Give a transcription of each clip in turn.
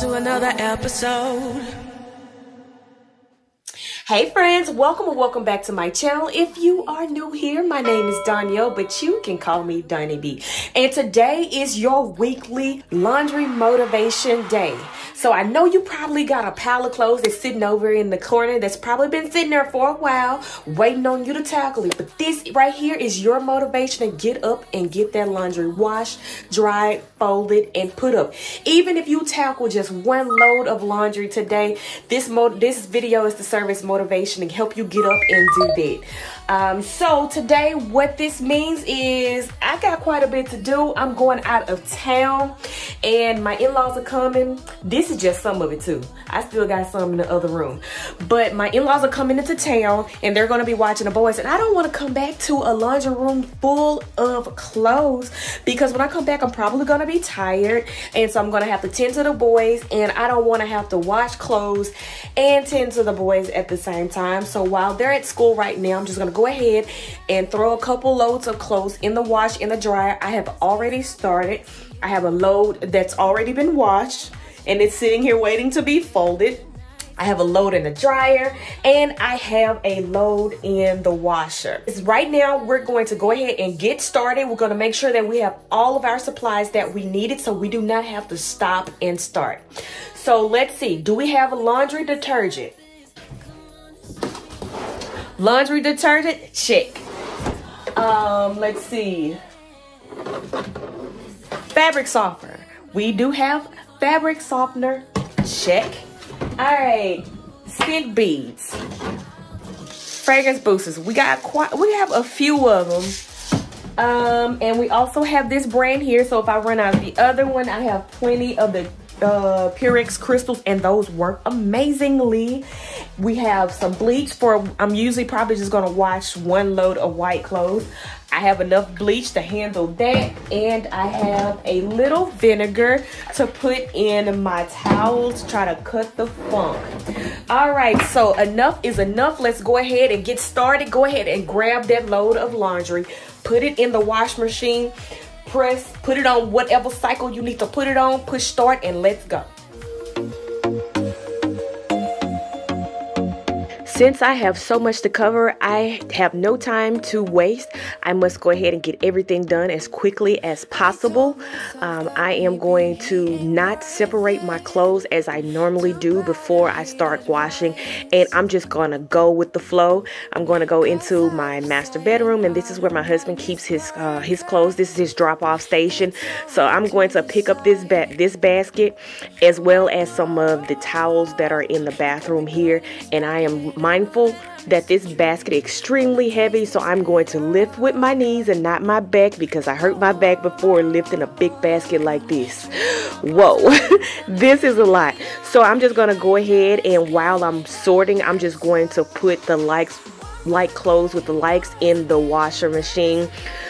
to another episode. Hey friends, welcome or welcome back to my channel. If you are new here, my name is Donyell, but you can call me Donnie B. And today is your weekly laundry motivation day. So I know you probably got a pile of clothes that's sitting over in the corner that's probably been sitting there for a while waiting on you to tackle it. But this right here is your motivation to get up and get that laundry washed, dried, folded, and put up. Even if you tackle just one load of laundry today, this video is to serve as motivation and help you get up and do that. So today what this means is I got quite a bit to do. I'm going out of town and my in-laws are coming. This is just some of it too. I still got some in the other room. But my in-laws are coming into town and they're gonna be watching the boys, and I don't wanna come back to a laundry room full of clothes because when I come back I'm probably gonna be tired, and so I'm gonna have to tend to the boys, and I don't wanna have to wash clothes and tend to the boys at the same time. So while they're at school right now, I'm just gonna go ahead and throw a couple loads of clothes in the wash, in the dryer. I have already started. I have a load that's already been washed and it's sitting here waiting to be folded. I have a load in the dryer and I have a load in the washer. Right now, we're going to go ahead and get started. We're gonna make sure that we have all of our supplies that we needed so we do not have to stop and start. So let's see, do we have laundry detergent? Laundry detergent, check. Let's see, fabric softener. We do have fabric softener, check. All right, scent beads, fragrance boosters. We have a few of them, and we also have this brand here. So if I run out of the other one, I have plenty of the Purex crystals, and those work amazingly. We have some bleach for, I'm usually probably just gonna wash one load of white clothes. I have enough bleach to handle that, and I have a little vinegar to put in my towels, try to cut the funk. All right, so enough is enough. Let's go ahead and get started. Go ahead and grab that load of laundry, put it in the wash machine, press, put it on whatever cycle you need to put it on, push start, and let's go. Since I have so much to cover, I have no time to waste. I must go ahead and get everything done as quickly as possible. I am going to not separate my clothes as I normally do before I start washing, and I'm just gonna go with the flow. I'm gonna go into my master bedroom, and this is where my husband keeps his clothes. This is his drop-off station. So I'm going to pick up this basket as well as some of the towels that are in the bathroom here, and I am mindful that this basket is extremely heavy, so I'm going to lift with my knees and not my back because I hurt my back before lifting a big basket like this. Whoa, this is a lot. So I'm just gonna go ahead, and while I'm sorting, I'm just going to put the light clothes with the likes in the washer machine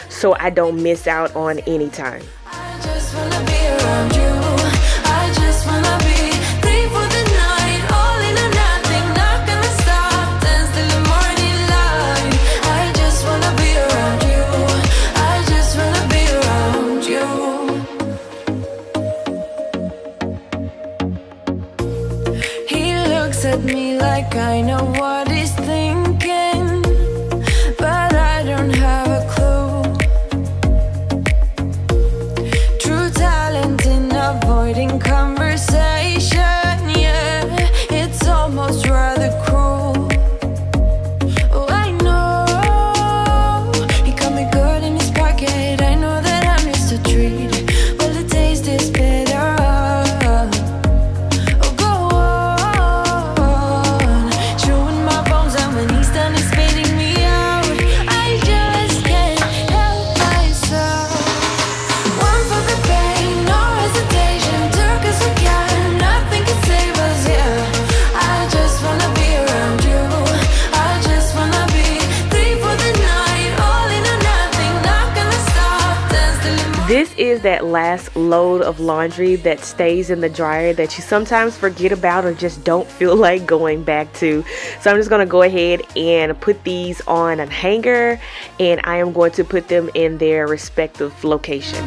so I don't miss out on any time. I just wanna be around you. I just wanna be free for the night, all in a at me like I know what he's thinking, but I don't have a clue. True talent in avoiding conversation, yeah, it's almost rather cruel. Oh, I know he got me good in his pocket. I know that I'm just a treat. Well, the taste is bitter. This is that last load of laundry that stays in the dryer that you sometimes forget about or just don't feel like going back to. So I'm just gonna go ahead and put these on a hanger, and I am going to put them in their respective location.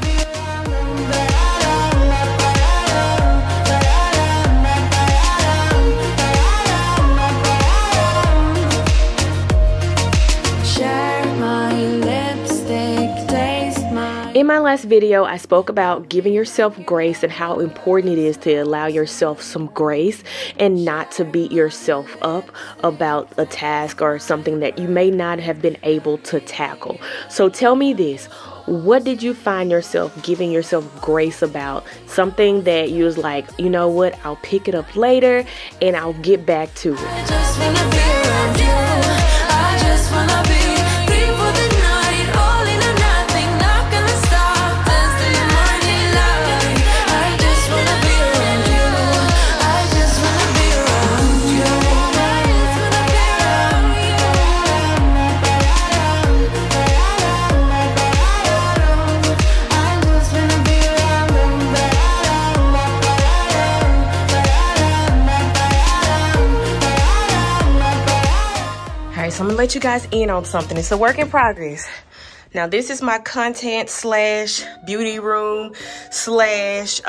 In my last video, I spoke about giving yourself grace and how important it is to allow yourself some grace and not to beat yourself up about a task or something that you may not have been able to tackle. So tell me this, what did you find yourself giving yourself grace about? Something that you was like, you know what, I'll pick it up later and I'll get back to it. I just wanna be around you. I just wanna be So I'm gonna let you guys in on something. It's a work in progress. Now this is my content slash beauty room slash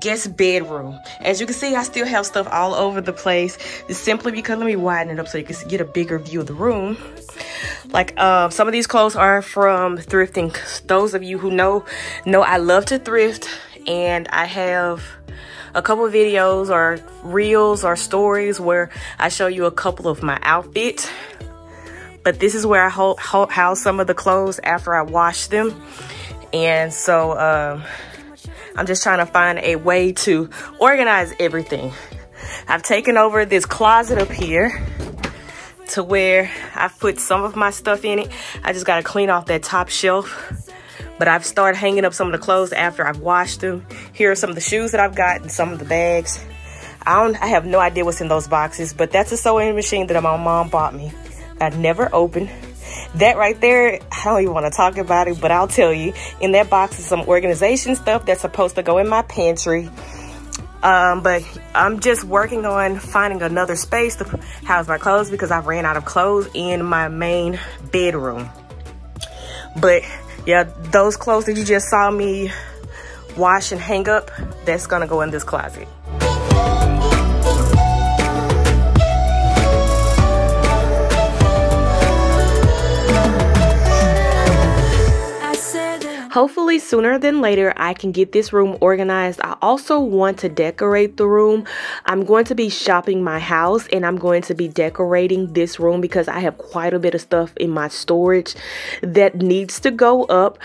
guest bedroom. As you can see, I still have stuff all over the place. It's simply because, let me widen it up so you can get a bigger view of the room. Like some of these clothes are from thrifting. Those of you who know I love to thrift, and I have a couple of videos or reels or stories where I show you a couple of my outfits. But this is where I house some of the clothes after I wash them. And so I'm just trying to find a way to organize everything. I've taken over this closet up here to where I've put some of my stuff in it. I just gotta clean off that top shelf. But I've started hanging up some of the clothes after I've washed them. Here are some of the shoes that I've got and some of the bags. I have no idea what's in those boxes, but that's a sewing machine that my mom bought me. I never opened that right there. I don't even want to talk about it, but I'll tell you, in that box is some organization stuff that's supposed to go in my pantry. But I'm just working on finding another space to house my clothes because I ran out of clothes in my main bedroom. But yeah, those clothes that you just saw me wash and hang up, that's gonna go in this closet. Hopefully sooner than later I can get this room organized. I also want to decorate the room. I'm going to be shopping my house and I'm going to be decorating this room because I have quite a bit of stuff in my storage that needs to go up,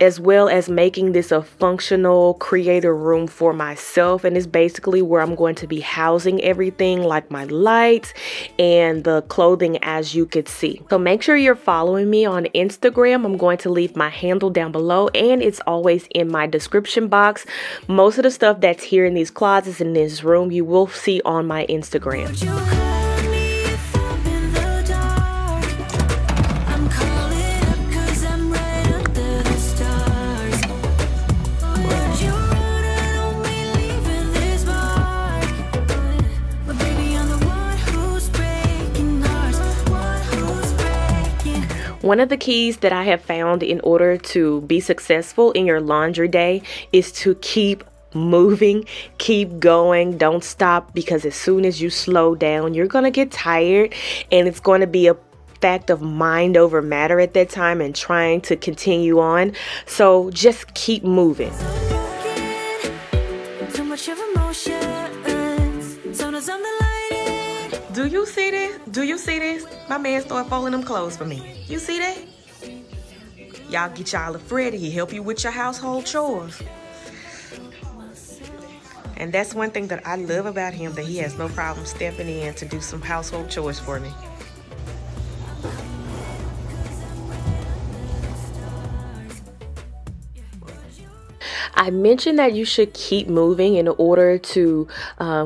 as well as making this a functional creator room for myself. And it's basically where I'm going to be housing everything, like my lights and the clothing, as you could see. So make sure you're following me on Instagram. I'm going to leave my handle down below and it's always in my description box. Most of the stuff that's here in these closets in this room, you will see on my Instagram. One of the keys that I have found in order to be successful in your laundry day is to keep moving, keep going, don't stop, because as soon as you slow down, you're going to get tired and it's going to be a fact of mind over matter at that time and trying to continue on. So just keep moving. Do you see this? Do you see this? My man started folding them clothes for me. You see that? Y'all get y'all a Freddy. He help you with your household chores. And that's one thing that I love about him, that he has no problem stepping in to do some household chores for me. I mentioned that you should keep moving in order to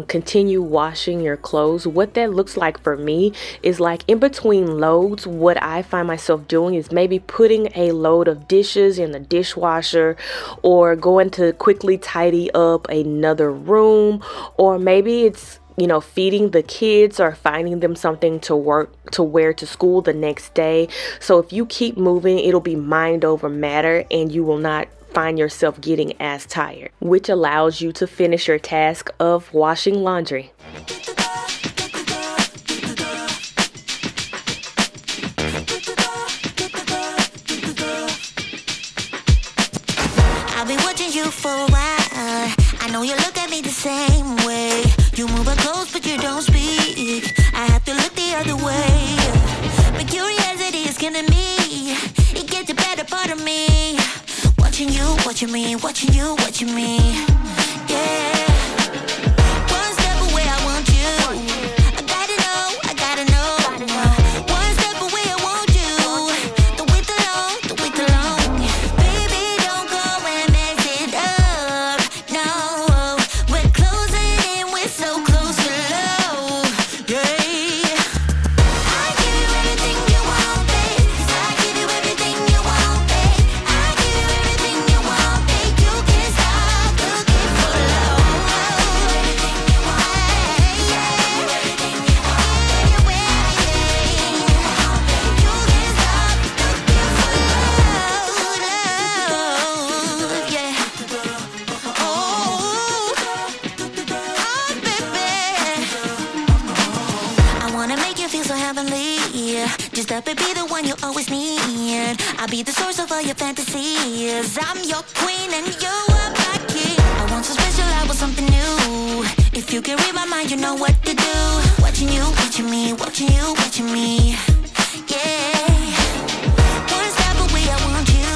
continue washing your clothes. What that looks like for me is, like, in between loads, what I find myself doing is maybe putting a load of dishes in the dishwasher, or going to quickly tidy up another room, or maybe it's, you know, feeding the kids or finding them something to wear to school the next day. So if you keep moving, it'll be mind over matter and you will not find yourself getting as tired, which allows you to finish your task of washing laundry. you for a while. I know you look at me the same way. You move up close, but you don't speak. I have to look the other way. But curiosity is killing me. It gets the better part of me. Watching you, watching me, watching you, watching me. Yeah. Just up and be the one you always need. I'll be the source of all your fantasies. I'm your queen and you are my king. I want so special, I want something new. If you can read my mind, you know what to do. Watching you, watching me, watching you, watching me. Yeah. One step away, I want you.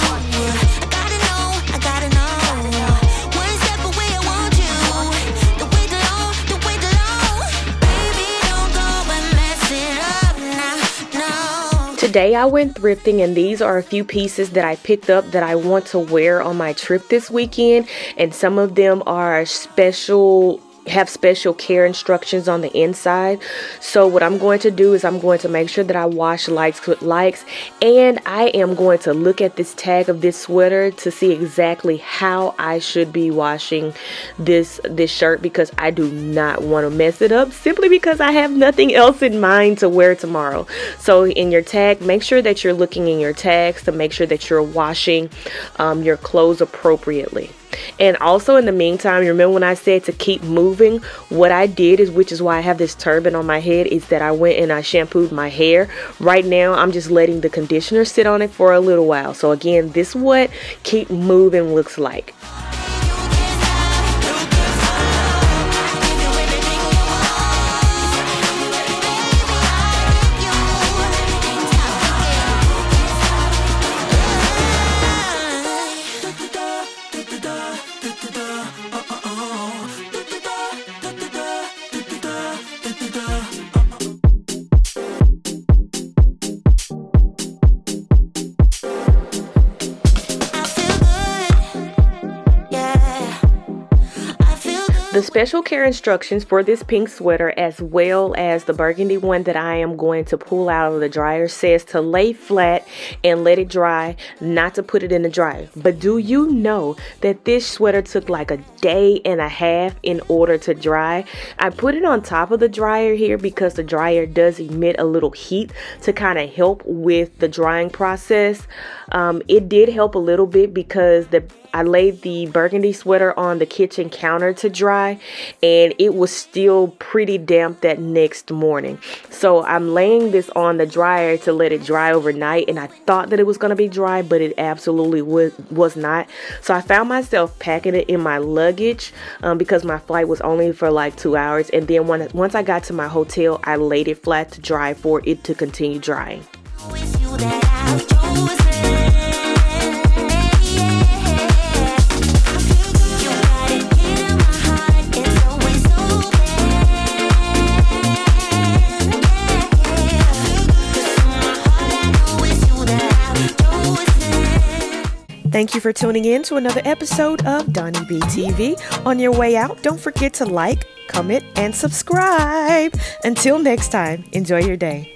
I gotta know, I gotta know. One step away, I want you. The way to low, the way to low. Baby, don't go and mess it up now. Today I went thrifting, and these are a few pieces that I picked up that I want to wear on my trip this weekend, and some of them are have special care instructions on the inside. So what I'm going to do is I'm going to make sure that I wash likes with likes, and I am going to look at this tag of this sweater to see exactly how I should be washing this shirt, because I do not want to mess it up, simply because I have nothing else in mind to wear tomorrow. So in your tag, make sure that you're looking in your tags to make sure that you're washing your clothes appropriately. And also, in the meantime, remember when I said to keep moving? What I did is, which is why I have this turban on my head, is that I went and I shampooed my hair. Right now I'm just letting the conditioner sit on it for a little while. So again, this is what keep moving looks like. The special care instructions for this pink sweater, as well as the burgundy one that I am going to pull out of the dryer, says to lay flat and let it dry, not to put it in the dryer. But do you know that this sweater took like a day and a half in order to dry? I put it on top of the dryer here because the dryer does emit a little heat to kind of help with the drying process. It did help a little bit because I laid the burgundy sweater on the kitchen counter to dry, and it was still pretty damp that next morning. So I'm laying this on the dryer to let it dry overnight, and I thought that it was going to be dry, but it absolutely was not. So I found myself packing it in my luggage because my flight was only for like 2 hours, and then once I got to my hotel, I laid it flat to dry for it to continue drying. Thank you for tuning in to another episode of Donnie B TV. On your way out, don't forget to like, comment, and subscribe. Until next time, enjoy your day.